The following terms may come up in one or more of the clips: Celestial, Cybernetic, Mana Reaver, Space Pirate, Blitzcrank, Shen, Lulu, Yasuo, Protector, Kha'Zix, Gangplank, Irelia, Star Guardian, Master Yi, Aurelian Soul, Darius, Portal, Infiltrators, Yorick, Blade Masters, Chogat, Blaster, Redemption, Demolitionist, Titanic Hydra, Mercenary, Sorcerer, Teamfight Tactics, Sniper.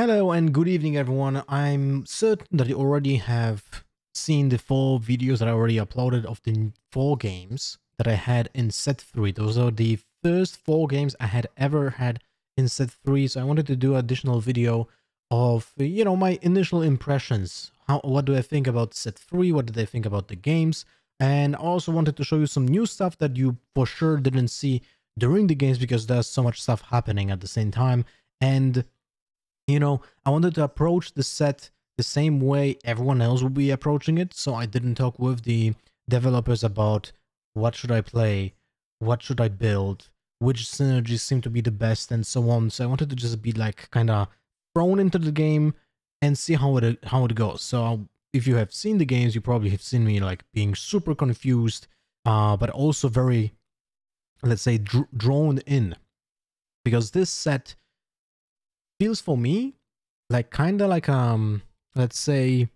Hello and good evening everyone. I'm certain that you already have seen the 4 videos that I already uploaded of the 4 games that I had in set 3. Those are the first 4 games I had ever had in set 3. So I wanted to do an additional video of, you know, my initial impressions. What do I think about set 3? What did I think about the games? And I also wanted to show you some new stuff that you for sure didn't see during the games because there's so much stuff happening at the same time. And you know, I wanted to approach the set the same way everyone else would be approaching it, so I didn't talk with the developers about what should I play, what should I build, which synergies seem to be the best, and so on. So I wanted to just be like kind of thrown into the game and see how it goes. So if you have seen the games, you probably have seen me like being super confused, but also very, let's say, drawn in, because this set feels for me like kind of like, let's say,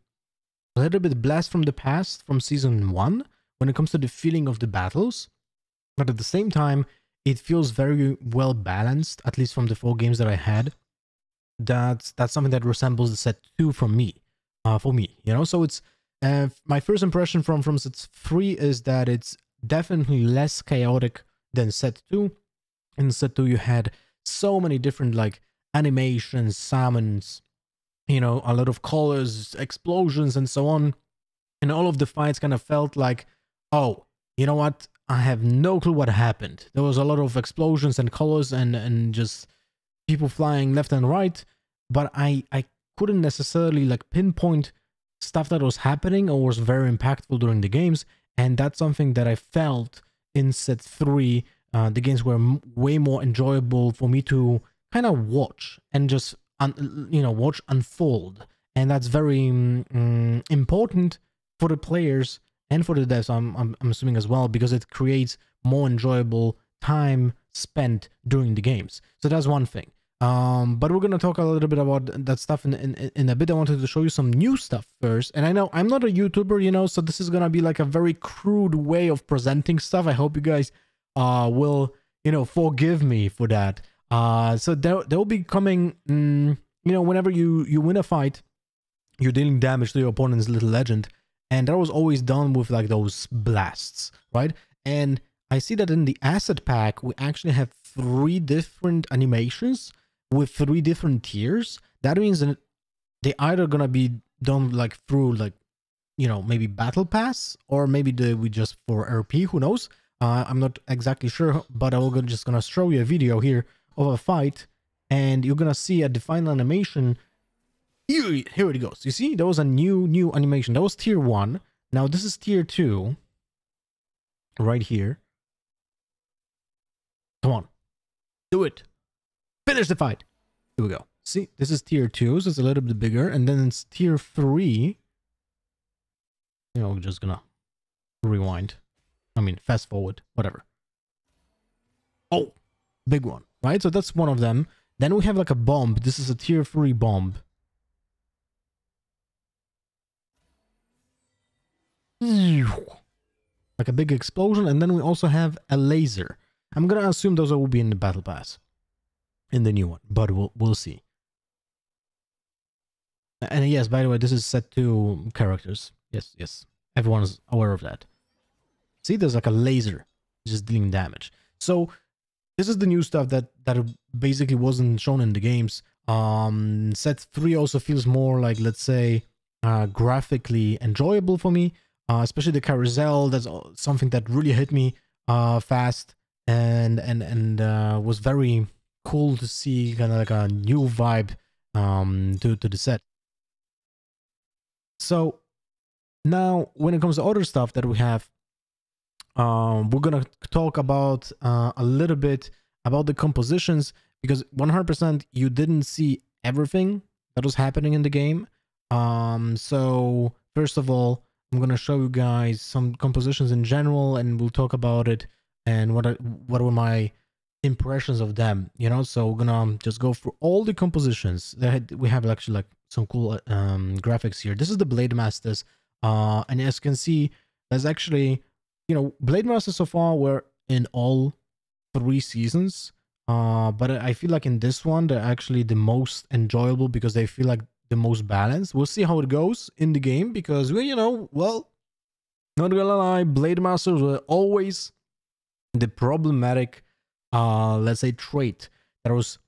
a little bit blast from the past from season 1 when it comes to the feeling of the battles. But at the same time, it feels very well balanced, at least from the 4 games that I had. That's something that resembles the set 2 from me, for me, you know? So it's, my first impression from set 3 is that it's definitely less chaotic than set 2. In set 2, you had so many different, like, animations, summons, you know, a lot of colors, explosions, and so on. And all of the fights kind of felt like, oh, you know what? I have no clue what happened. There was a lot of explosions and colors and just people flying left and right. But I couldn't necessarily like pinpoint stuff that was happening or was very impactful during the games. And that's something that I felt in set 3. The games were way more enjoyable for me to kind of watch and just, you know, watch unfold. And that's very important for the players and for the devs, I'm assuming as well, because it creates more enjoyable time spent during the games. So that's one thing. But we're going to talk a little bit about that stuff in a bit. I wanted to show you some new stuff first. And I know I'm not a YouTuber, you know, so this is going to be like a very crude way of presenting stuff. I hope you guys will, you know, forgive me for that. So they'll be coming, you know, whenever you win a fight, you're dealing damage to your opponent's little legend. And that was always done with like those blasts, right? And I see that in the asset pack, we actually have 3 different animations with 3 different tiers. That means that they either going to be done like through like, you know, maybe battle pass, or maybe we just for RP, who knows? I'm not exactly sure, but I'm just going to show you a video here of a fight, and you're gonna see at the final animation, here it goes. You see, there was a new animation. That was tier 1. Now this is tier 2, right here. Come on, do it. Finish the fight. Here we go. See, this is tier 2, so it's a little bit bigger, and then it's tier 3. You know, we're just gonna rewind. I mean, fast forward, whatever. Oh, big one. Right, so that's one of them. Then we have like a bomb. This is a tier 3 bomb. Like a big explosion. And then we also have a laser. I'm going to assume those will be in the battle pass, in the new one, but we'll see. And yes, by the way, this is set 2 characters. Yes, yes. Everyone's aware of that. See, there's like a laser just dealing damage. So this is the new stuff that basically wasn't shown in the games. Set 3 also feels more like, let's say, graphically enjoyable for me. Especially the carousel, that's something that really hit me fast and was very cool to see, kind of like a new vibe to the set. So now when it comes to other stuff that we have, we're gonna talk about a little bit about the compositions, because 100% you didn't see everything that was happening in the game. So first of all, I'm gonna show you guys some compositions in general, and we'll talk about it and what were my impressions of them, you know. So we're gonna just go through all the compositions that we have. Actually, like, some cool graphics here. This is the Blade Masters, and as you can see, there's actually, you know, Blade Masters so far were in all 3 seasons. But I feel like in this one, they're actually the most enjoyable because they feel like the most balanced. We'll see how it goes in the game because, we, you know, well, not gonna lie, Blade Masters were always the problematic, let's say, trait. That was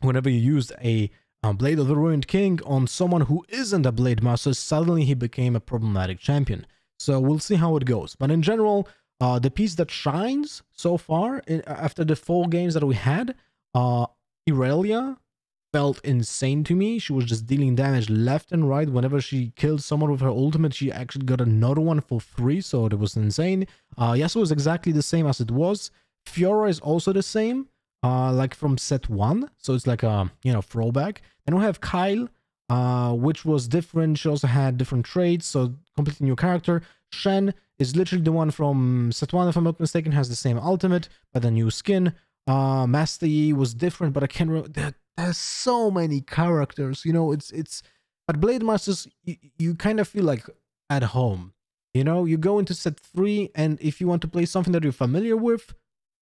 whenever you used a Blade of the Ruined King on someone who isn't a Blade Master, suddenly he became a problematic champion. So we'll see how it goes. But in general, the piece that shines so far after the 4 games that we had, Irelia felt insane to me. She was just dealing damage left and right. Whenever she killed someone with her ultimate, she actually got another one for free, so it was insane. Yasuo is exactly the same as it was. Fiora is also the same, like from set 1, so it's like a, you know, throwback. And we have Kyle, which was different. She also had different traits, so completely new character. Shen is literally the one from set 1, if I'm not mistaken, has the same ultimate, but a new skin. Master Yi was different, but I can't remember. There's so many characters, you know, it's, but Blade Masters, you kind of feel like at home, you know, you go into set 3, and if you want to play something that you're familiar with,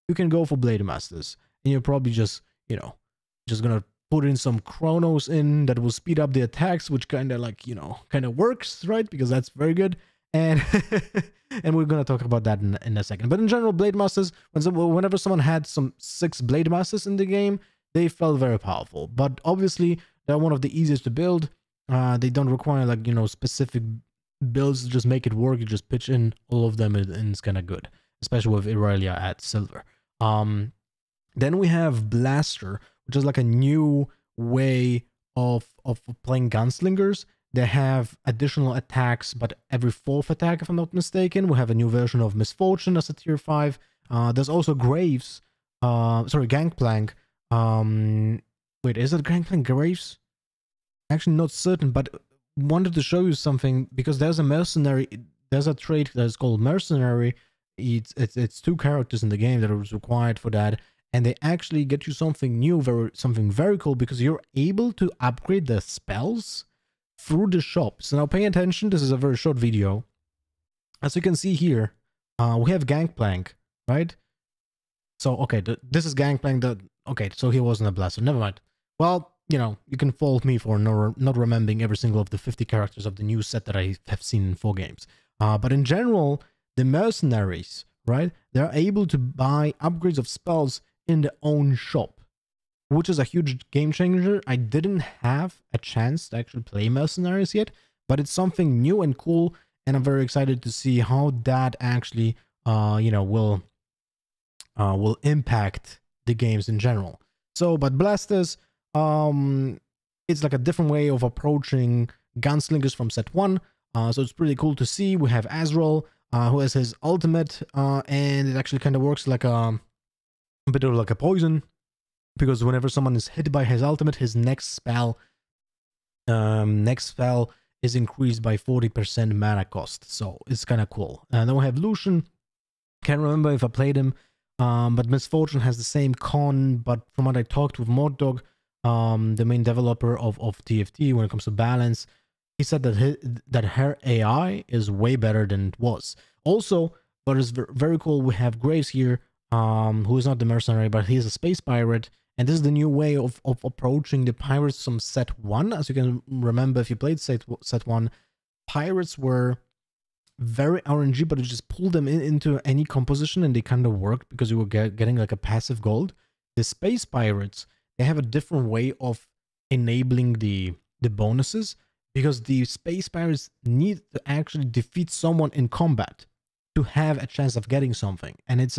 you can go for Blade Masters, and you're probably just, you know, just gonna put in some Chronos in that will speed up the attacks, which kind of like, you know, kind of works, right, because that's very good, and, and we're gonna talk about that in a second. But in general, Blade Masters, whenever someone had some 6 Blade Masters in the game, they felt very powerful, but obviously they're one of the easiest to build. They don't require, like, you know, specific builds to just make it work. You just pitch in all of them, and it's kind of good, especially with Irelia at silver. Then we have Blaster, which is like a new way of playing gunslingers. They have additional attacks, but every 4th attack, if I'm not mistaken. We have a new version of Misfortune as a tier 5. There's also Graves, sorry, Gangplank. Wait, is it Gangplank Graves? Actually not certain, but wanted to show you something because there's a mercenary, there's a trait that's called Mercenary. It's 2 characters in the game that was required for that, and they actually get you something new, something very cool, because you're able to upgrade the spells through the shop. So now pay attention, this is a very short video. As you can see here, we have Gangplank, right? So, okay, this is Gangplank, okay, so he wasn't a Blaster, never mind. Well, you know, you can fault me for not remembering every single of the 50 characters of the new set that I have seen in 4 games. But in general, the mercenaries, right, they're able to buy upgrades of spells in their own shop, which is a huge game changer. I didn't have a chance to actually play mercenaries yet, but it's something new and cool, and I'm very excited to see how that actually, you know, will impact the games in general. So, but Blasters, it's like a different way of approaching gunslingers from set 1, so it's pretty cool to see. We have Azrael, who has his ultimate, and it actually kind of works like a bit of like a poison, because whenever someone is hit by his ultimate, his next spell is increased by 40% mana cost, so it's kind of cool. And then we have Lucian, can't remember if I played him. But Misfortune has the same con, but from what I talked with Morddog, the main developer of TFT, when it comes to balance, he said that her AI is way better than it was. Also, what is very cool, we have Graves here, who is not the mercenary, but he is a space pirate, and this is the new way of approaching the pirates from set 1. As you can remember, if you played set 1, pirates were very RNG, but you just pull them into any composition and they kind of work because you were getting like a passive gold. The space pirates, they have a different way of enabling the bonuses, because the space pirates need to actually defeat someone in combat to have a chance of getting something. And it's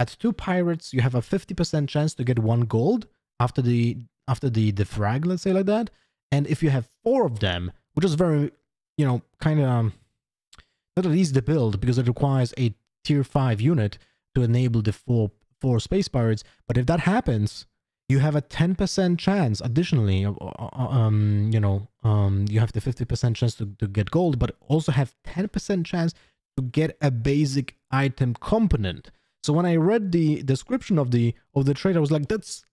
at 2 pirates, you have a 50% chance to get 1 gold after the frag, let's say like that. And if you have 4 of them, which is very, you know, kind of not easy to build, because it requires a tier 5 unit to enable the four space pirates. But if that happens, you have a 10% chance additionally. You know, you have the 50% chance to get gold, but also have 10% chance to get a basic item component. So when I read the description of the trade, I was like, that's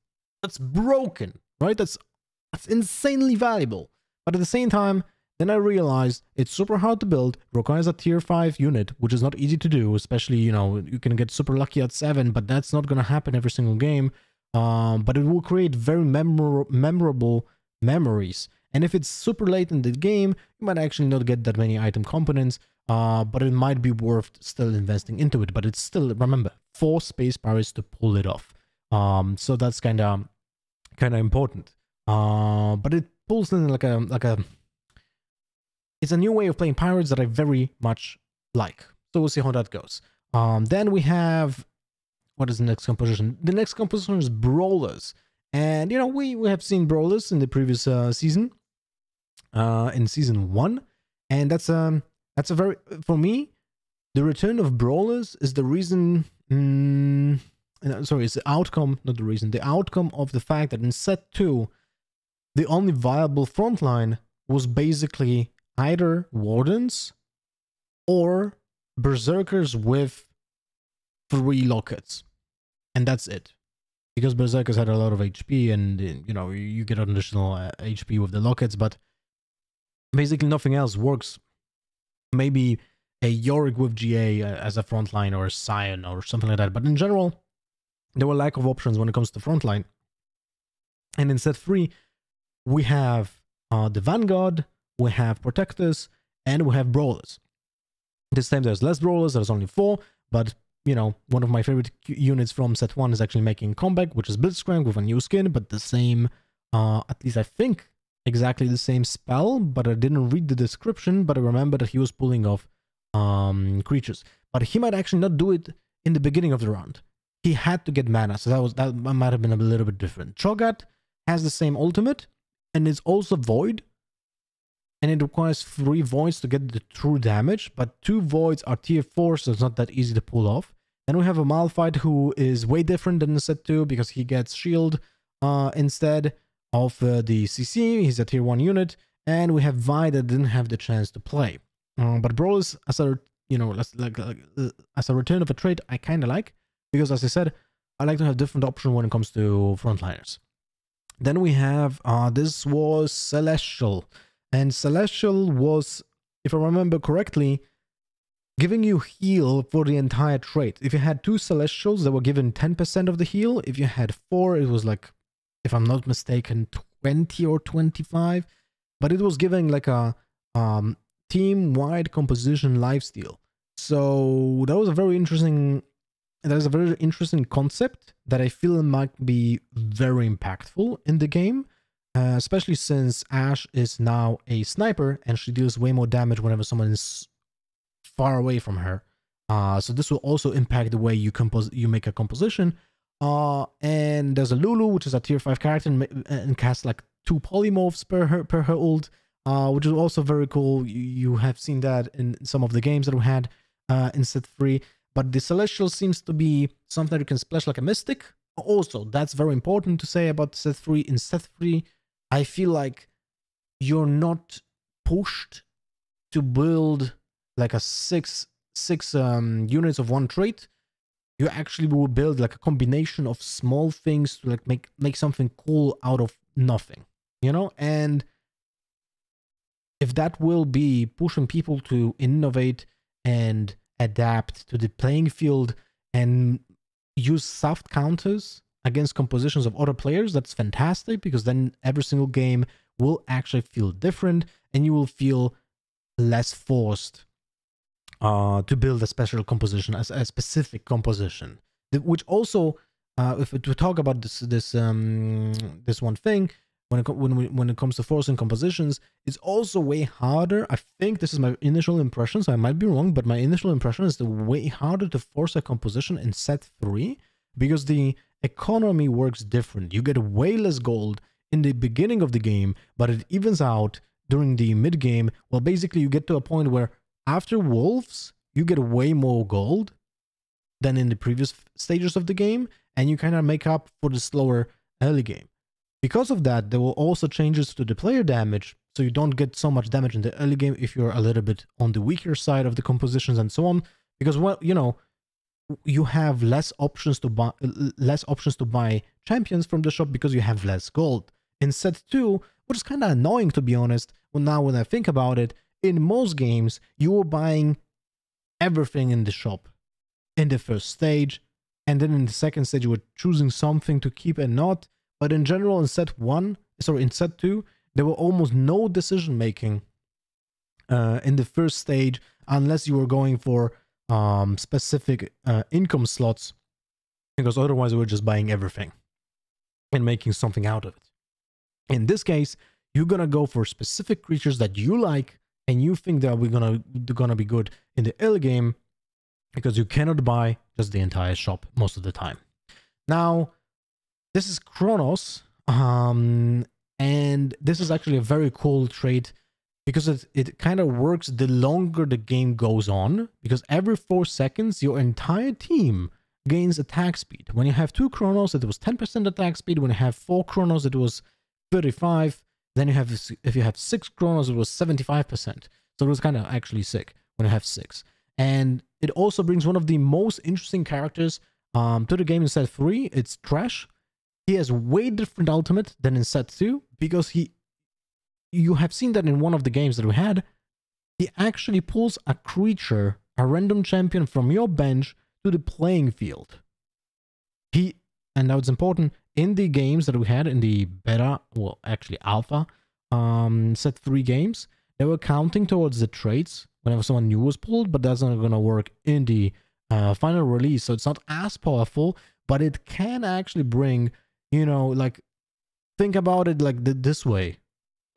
broken, right? That's insanely valuable. But at the same time, then I realized it's super hard to build, requires a tier 5 unit, which is not easy to do, especially, you know, you can get super lucky at 7, but that's not going to happen every single game. But it will create very memorable memories. And if it's super late in the game, you might actually not get that many item components, but it might be worth still investing into it. But it's still, remember, 4 Space Pirates to pull it off. So that's kind of important. But it pulls in like a it's a new way of playing pirates that I very much like. So we'll see how that goes. Then we have, what is the next composition? The next composition is Brawlers. And, you know, we have seen Brawlers in the previous season, in season 1. And that's a very, for me, the return of Brawlers is the reason, sorry, it's the outcome, not the reason, the outcome of the fact that in set 2, the only viable frontline was basically either Wardens or Berserkers with 3 lockets, and that's it, because Berserkers had a lot of HP, and you know, you get additional HP with the lockets, but basically nothing else works. Maybe a Yorick with GA as a frontline, or a Scion or something like that, but in general there were lack of options when it comes to frontline. And in set 3 we have the Vanguard, we have Protectors, and we have Brawlers. This time there's less Brawlers, there's only 4, but you know, one of my favorite units from set 1 is actually making comeback, which is Blitzcrank with a new skin, but the same, at least I think, exactly the same spell, but I didn't read the description, but I remember that he was pulling off creatures. But he might actually not do it in the beginning of the round. He had to get mana, so that might have been a little bit different. Chogat has the same ultimate, and it's also Void, and it requires 3 Voids to get the true damage, but 2 Voids are tier 4, so it's not that easy to pull off. Then we have a Malphite who is way different than the set 2 because he gets shield instead of the CC. He's a tier 1 unit. And we have Vi that didn't have the chance to play. But Brawlers, as a, you know, as a return of a trait, I kind of like, because as I said, I like to have different options when it comes to frontliners. Then we have, this was Celestial. And Celestial was, if I remember correctly, giving you heal for the entire trait. If you had 2 Celestials, they were given 10% of the heal. If you had 4, it was like, if I'm not mistaken, 20 or 25. But it was giving like a team-wide composition lifesteal. So that was a very interesting, concept that I feel might be very impactful in the game. Especially since Ashe is now a sniper and she deals way more damage whenever someone is far away from her. So this will also impact the way you make a composition. And there's a Lulu, which is a tier 5 character and casts like 2 polymorphs per her ult, which is also very cool. You have seen that in some of the games that we had in set 3. But the Celestial seems to be something that you can splash like a Mystic. Also, that's very important to say about set 3. In set 3, I feel like you're not pushed to build like a six units of 1 trait. You actually will build like a combination of small things to like make something cool out of nothing, you know? And if that will be pushing people to innovate and adapt to the playing field and use soft counters against compositions of other players, that's fantastic, because then every single game will actually feel different and you will feel less forced to build a special composition, as a specific composition, which also, if we talk about this one thing, when it comes to forcing compositions, it's also way harder. I think this is my initial impression, so I might be wrong, but my initial impression is the way harder to force a composition in set 3, because the economy works different. You get way less gold in the beginning of the game, but it evens out during the mid game. Well, basically you get to a point where after Wolves, you get way more gold than in the previous stages of the game, and you kind of make up for the slower early game. Because of that, there were also changes to the player damage, so you don't get so much damage in the early game if you're a little bit on the weaker side of the compositions and so on. Because, well, you know, you have less options to buy champions from the shop because you have less gold. In set 2, which is kind of annoying to be honest, well, now when I think about it, in most games, you were buying everything in the shop in the first stage, and then in the second stage you were choosing something to keep and not. But in general, in set one, sorry, in set two, there were almost no decision making in the first stage, unless you were going for specific income slots, because otherwise we were just buying everything and making something out of it. In this case, you're gonna go for specific creatures that you like and you think that they're gonna be good in the early game, because you cannot buy just the entire shop most of the time. Now, this is Chronos, and this is actually a very cool trait, because it kind of works the longer the game goes on, because every 4 seconds your entire team gains attack speed. When you have 2 Chronos, it was 10% attack speed. When you have 4 Chronos, it was 35. Then you have, if you have 6 Chronos, it was 75%. So it was kind of actually sick when you have 6. And it also brings one of the most interesting characters to the game in set 3. It's Trash. He has way different ultimate than in set 2, because you have seen that in one of the games that we had, he actually pulls a creature, a random champion from your bench to the playing field. He, and now it's important, in the games that we had in the beta, well, actually alpha, set 3 games, they were counting towards the traits whenever someone new was pulled, but that's not going to work in the final release. So it's not as powerful, but it can actually bring, you know, like, think about it like this way.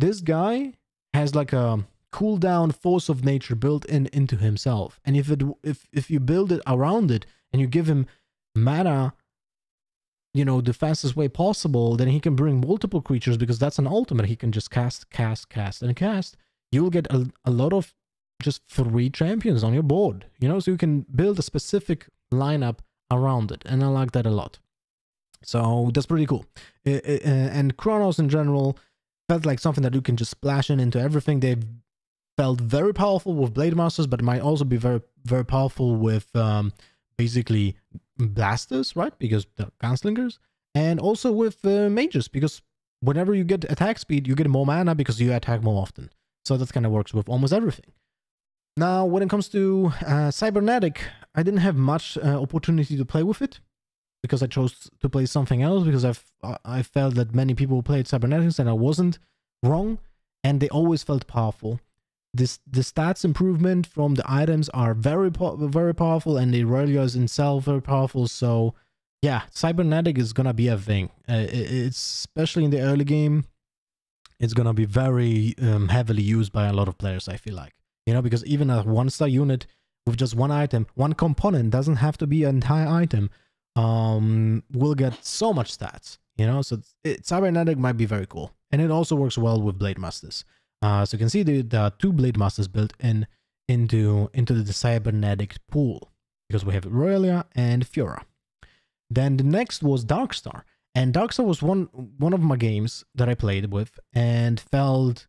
This guy has like a cooldown force of nature built in into himself, and if you build it around it and you give him mana, you know, the fastest way possible, then he can bring multiple creatures, because that's an ultimate. He can just cast. You'll get a lot of just 3 champions on your board, you know, so you can build a specific lineup around it, and I like that a lot. So that's pretty cool. And Chronos in general felt like something that you can just splash in into everything. They felt very powerful with Blade Masters, but might also be very, very powerful with basically Blasters, right? Because they're gunslingers. And also with Mages, because whenever you get attack speed, you get more mana because you attack more often. So that kind of works with almost everything. Now, when it comes to Cybernetic, I didn't have much opportunity to play with it, because I chose to play something else, because I felt that many people played Cybernetics, and I wasn't wrong, and they always felt powerful. The stats improvement from the items are very powerful, and the Irelia is itself very powerful, so yeah, Cybernetic is gonna be a thing. It's especially in the early game, it's gonna be very heavily used by a lot of players, I feel like. You know, because even a 1-star unit with just 1 item, 1 component, doesn't have to be an entire item, will get so much stats, you know, so Cybernetic might be very cool. And it also works well with Blade Masters. So you can see the 2 Blade Masters built in into the Cybernetic pool, because we have Irelia and Fiora. Then the next was Darkstar. And Darkstar was one of my games that I played with and felt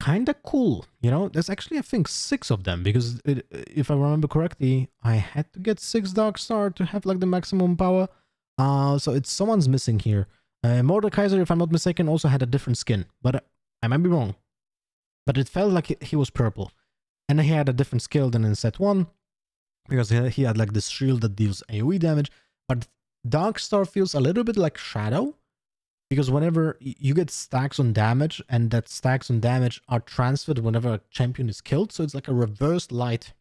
kind of cool, you know. There's actually, I think, 6 of them, because if I remember correctly, I had to get 6 Darkstar to have like the maximum power. So it's someone's missing here. Mordekaiser, if I'm not mistaken, also had a different skin, but I might be wrong. But it felt like he was purple, and he had a different skill than in set 1, because he had like this shield that deals AoE damage. But Darkstar feels a little bit like Shadow, because whenever you get stacks on damage, and that stacks on damage are transferred whenever a champion is killed, so it's like a reversed light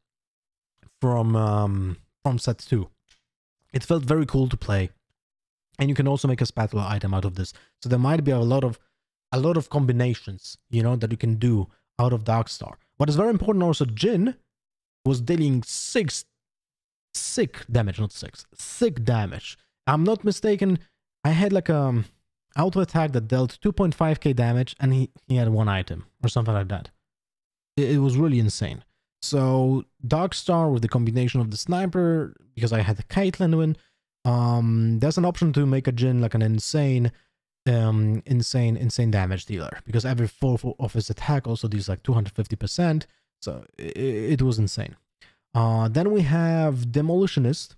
from set 2. It felt very cool to play, and you can also make a spatula item out of this. So there might be a lot of combinations, you know, that you can do out of Darkstar. What is very important also, Jhin was dealing sick damage. I'm not mistaken. I had like a auto attack that dealt 2.5k damage, and he had 1 item or something like that. It was really insane. So Darkstar, with the combination of the Sniper, because I had the Caitlyn win, there's an option to make a Jhin like an insane damage dealer, because every 4th of his attack also deals like 250%. So it was insane. Then we have Demolitionist,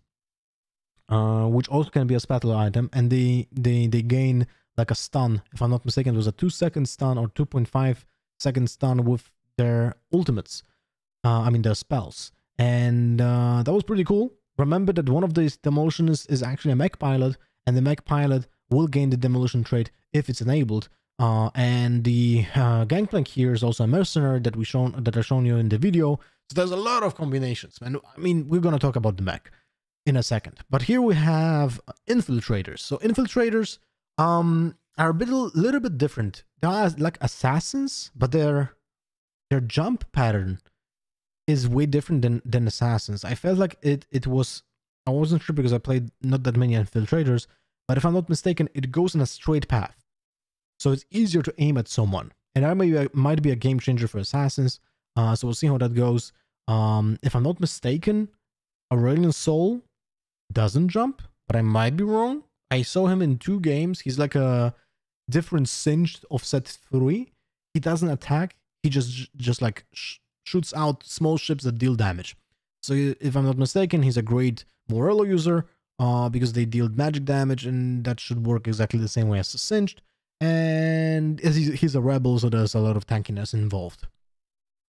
which also can be a spatula item, and they gain like a stun. If I'm not mistaken, it was a 2-second stun or 2.5 second stun with their ultimates, I mean their spells. And that was pretty cool, Remember that one of these demolitions is actually a Mech Pilot, and the Mech Pilot will gain the demolition trait if it's enabled. And the Gangplank here is also a mercenary that I've shown you in the video. So there's a lot of combinations, man. I mean, we're gonna talk about the mech in a second. But here we have infiltrators. So infiltrators are a little bit different. They are like assassins, but their jump pattern is way different than assassins. I felt like it was, I wasn't sure because I played not that many infiltrators, but if I'm not mistaken, it goes in a straight path. So it's easier to aim at someone. And that might be a game changer for assassins. So we'll see how that goes. If I'm not mistaken, Aurelian Soul doesn't jump, but I might be wrong. I saw him in 2 games. He's like a different singed of set 3. He doesn't attack. He just like shoots out small ships that deal damage. So if I'm not mistaken, he's a great Morello user because they deal magic damage, and that should work exactly the same way as a singed. And he's a rebel, so there's a lot of tankiness involved.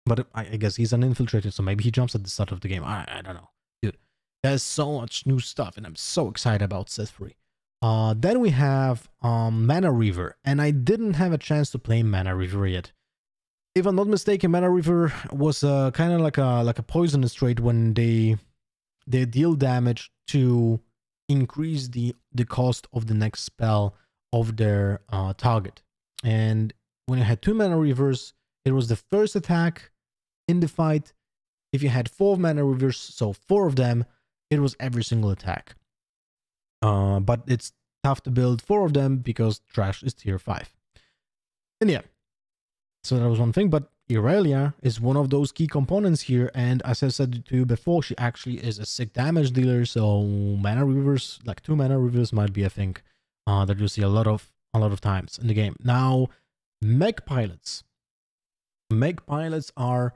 But I guess he's an infiltrator, so maybe he jumps at the start of the game. I don't know. Dude, there's so much new stuff, and I'm so excited about set 3. Then we have Mana Reaver, and I didn't have a chance to play Mana Reaver yet. If I'm not mistaken, Mana Reaver was kind of like a poisonous trait when they deal damage to increase the cost of the next spell of their target. And when you had 2 Mana Reavers, it was the first attack in the fight. If you had 4 Mana Reavers, so 4 of them, it was every single attack. But it's tough to build 4 of them because Trash is tier 5. And yeah, so that was one thing. But Irelia is one of those key components here. And as I said to you before, she actually is a sick damage dealer. So Mana Reavers, like 2 Mana Reavers, might be a thing that you see a lot of times in the game. Now, Mech Pilots. Mech Pilots are,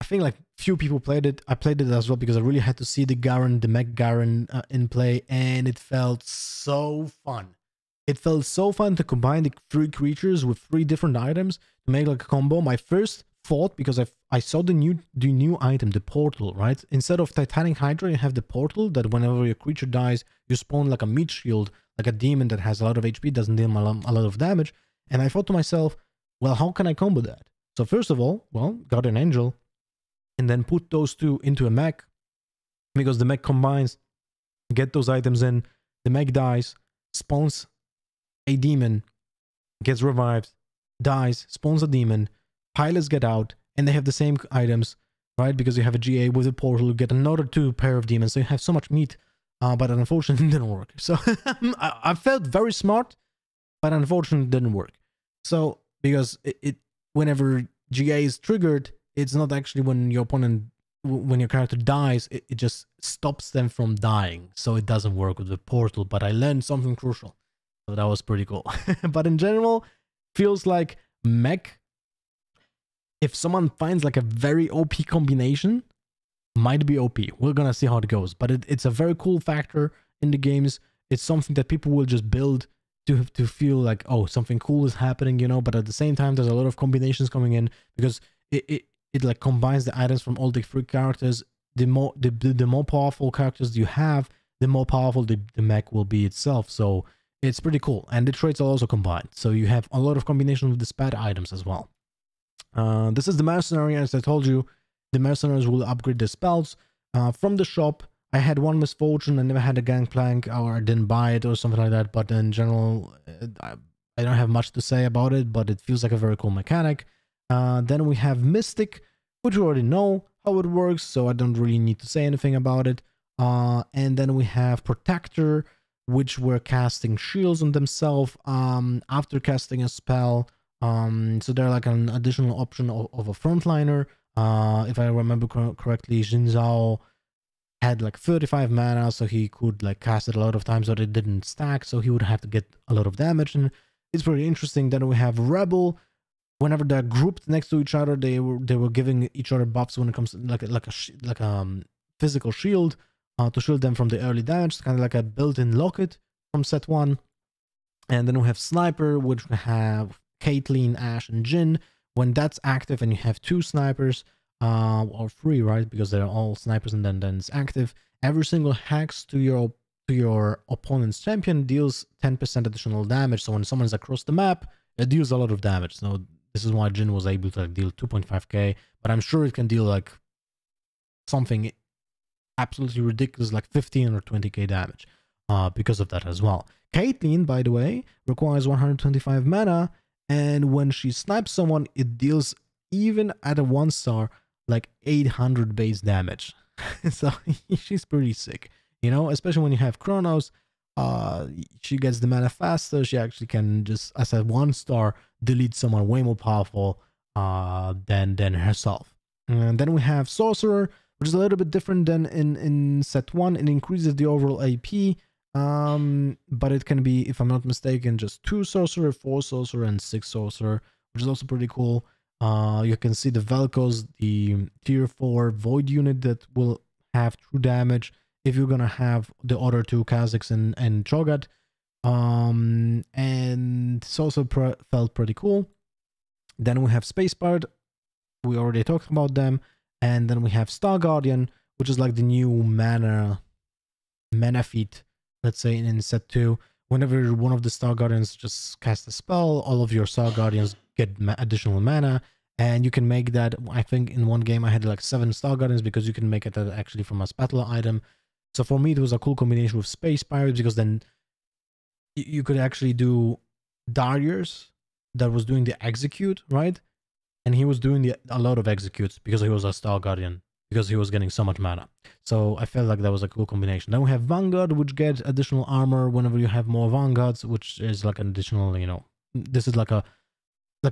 I think, like, few people played it. I played it as well because I really had to see the Garen, the Mech Garen in play, and it felt so fun. It felt so fun to combine the 3 creatures with 3 different items to make like a combo. My first thought, because I saw the new item, the portal, right? Instead of Titanic Hydra, you have the portal that whenever your creature dies, you spawn like a meat shield, like a demon that has a lot of HP, doesn't deal a lot of damage. And I thought to myself, well, how can I combo that? So first of all, well, got an angel, and then put those 2 into a mech, because the mech combines, get those items in, the mech dies, spawns a demon, gets revived, dies, spawns a demon, pilots get out, and they have the same items, right? Because you have a GA with a portal, you get another 2 pair of demons, so you have so much meat. But unfortunately, it didn't work. So I felt very smart, but unfortunately, it didn't work. So because whenever GA is triggered, it's not actually when your opponent, when your character dies, it just stops them from dying. So it doesn't work with the portal. But I learned something crucial. So that was pretty cool. But in general, feels like mech. If someone finds like a very OP combination, might be OP. We're gonna see how it goes, but it's a very cool factor in the games. It's something that people will just build to feel like, oh, something cool is happening, you know. But at the same time, there's a lot of combinations coming in because it like combines the items from all the 3 characters. The more powerful characters you have, the more powerful the mech will be itself. So it's pretty cool, and the traits are also combined. So you have a lot of combination with the spat items as well. This is the mercenary, as I told you. The mercenaries will upgrade their spells from the shop. I had 1 misfortune. I never had a Gangplank, or I didn't buy it or something like that. But in general, I don't have much to say about it, but it feels like a very cool mechanic. Then we have Mystic, which you already know how it works, so I don't really need to say anything about it. And then we have Protector, which were casting shields on themselves after casting a spell. So they're like an additional option of a frontliner. If I remember correctly, Jin Zhao had like 35 mana, so he could like cast it a lot of times, but it didn't stack, so he would have to get a lot of damage, and it's pretty interesting. Then we have Rebel. Whenever they're grouped next to each other, they were giving each other buffs when it comes to like a physical shield to shield them from the early damage. It's kind of like a built-in locket from set 1. And then we have Sniper, which we have Caitlyn, Ashe, and Jhin. When that's active and you have 2 snipers, or free, right? Because they're all snipers, and then it's active. Every single hex to your opponent's champion deals 10% additional damage. So when someone's across the map, it deals a lot of damage. So this is why Jhin was able to like, deal 2.5k, but I'm sure it can deal like something absolutely ridiculous, like 15 or 20k damage because of that as well. Caitlyn, by the way, requires 125 mana, and when she snipes someone, it deals, even at a 1-star, like 800 base damage. So she's pretty sick, you know, especially when you have Chronos. She gets the mana faster. She actually can just, as a 1-star, delete someone way more powerful than herself. And then we have Sorcerer, which is a little bit different than in set 1. It increases the overall AP, but it can be, if I'm not mistaken, just 2 Sorcerer, 4 Sorcerer, and 6 Sorcerer, which is also pretty cool. You can see the Velcos, the tier 4 Void unit that will have true damage if you're gonna have the other two, Kha'Zix and Chogat. And it's also felt pretty cool. Then we have Space Pirate, we already talked about them, and then we have Star Guardian, which is like the new mana feat, let's say, in set 2. Whenever one of the Star Guardians just casts a spell, all of your Star Guardians get additional mana, and you can make that, I think in one game I had like 7 Star Guardians, because you can make it actually from a Spatula item. So for me it was a cool combination with Space Pirates, because then you could actually do Darius that was doing the execute, right? And he was doing a lot of executes because he was a Star Guardian, because he was getting so much mana. So I felt like that was a cool combination. Then we have Vanguard, which gets additional armor whenever you have more Vanguards, which is like an additional, you know, this is like a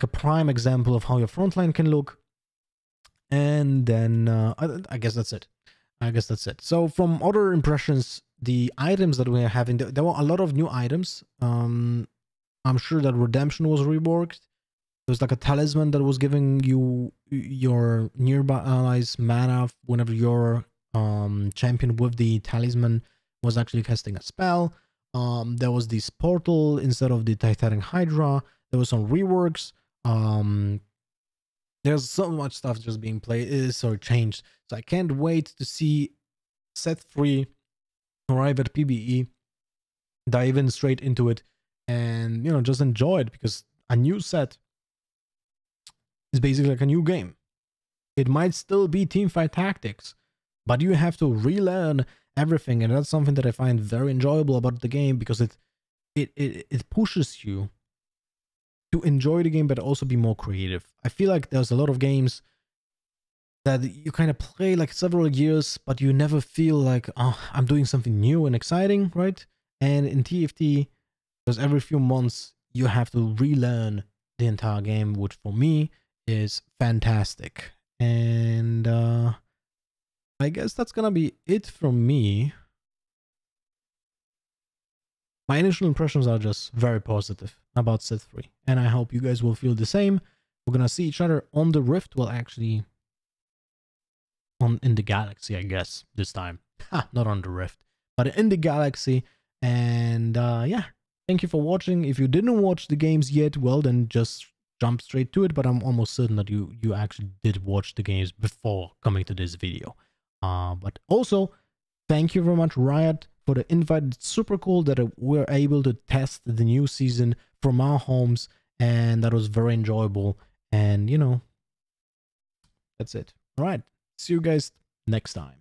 prime example of how your frontline can look. And then I guess that's it. So from other impressions, the items that we are having, there were a lot of new items. I'm sure that Redemption was reworked. There was like a Talisman that was giving you your nearby allies mana whenever your champion with the Talisman was actually casting a spell. There was this Portal instead of the Titanic Hydra. There was some reworks. There's so much stuff just being changed. So I can't wait to see set 3 arrive at PBE, dive in straight into it, and you know, just enjoy it, because a new set is basically like a new game. It might still be Teamfight Tactics, but you have to relearn everything, and that's something that I find very enjoyable about the game, because it pushes you to enjoy the game, but also be more creative. I feel like there's a lot of games that you kind of play like several years, but you never feel like, oh, I'm doing something new and exciting, right? And in TFT, because every few months you have to relearn the entire game, which for me is fantastic. And I guess that's gonna be it from me. My initial impressions are just very positive about set 3, and I hope you guys will feel the same. We're gonna see each other on the Rift, well, actually in the galaxy, I guess, this time. Not on the Rift, but in the galaxy. And yeah, thank you for watching. If you didn't watch the games yet, well, then just jump straight to it, but I'm almost certain that you actually did watch the games before coming to this video. But also, thank you very much, Riot, for the invite. It's super cool that we're able to test the new season from our homes, and that was very enjoyable. And you know, that's it. All right, see you guys next time.